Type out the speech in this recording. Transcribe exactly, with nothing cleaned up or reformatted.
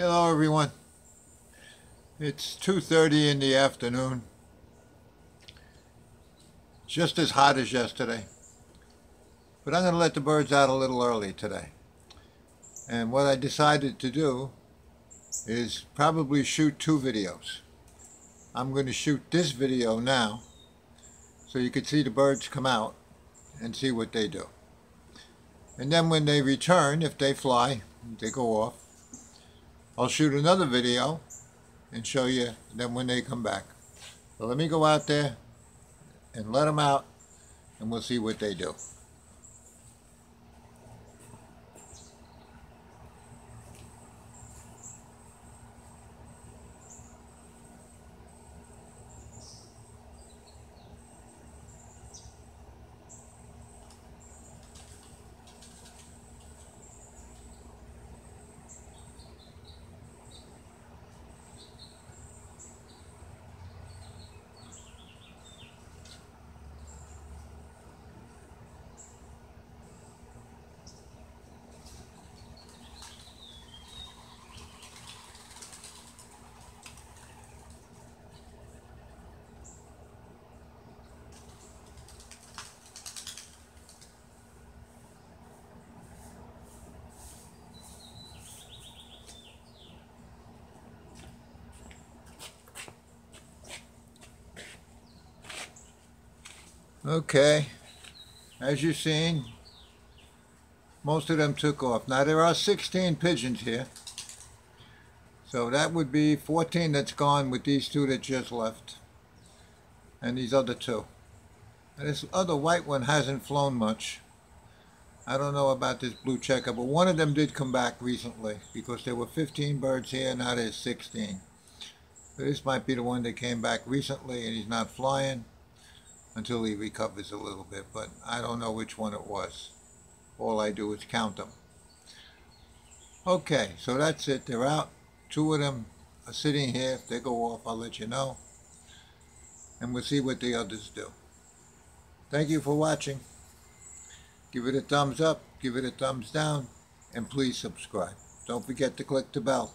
Hello everyone, it's two thirty in the afternoon, just as hot as yesterday, but I'm going to let the birds out a little early today. And what I decided to do is probably shoot two videos. I'm going to shoot this video now so you can see the birds come out and see what they do. And then when they return, if they fly, they go off, I'll shoot another video and show you then when they come back. So let me go out there and let them out and we'll see what they do. Okay, as you've seen, most of them took off. Now there are sixteen pigeons here, so that would be fourteen that's gone with these two that just left, and these other two. Now, this other white one hasn't flown much. I don't know about this blue checker, but one of them did come back recently because there were fifteen birds here, now there's sixteen. So this might be the one that came back recently and he's not flying until he recovers a little bit, but I don't know which one it was. All I do is count them. Okay, so that's it. They're out. Two of them are sitting here. If they go off, I'll let you know. And we'll see what the others do. Thank you for watching. Give it a thumbs up, give it a thumbs down, and please subscribe. Don't forget to click the bell.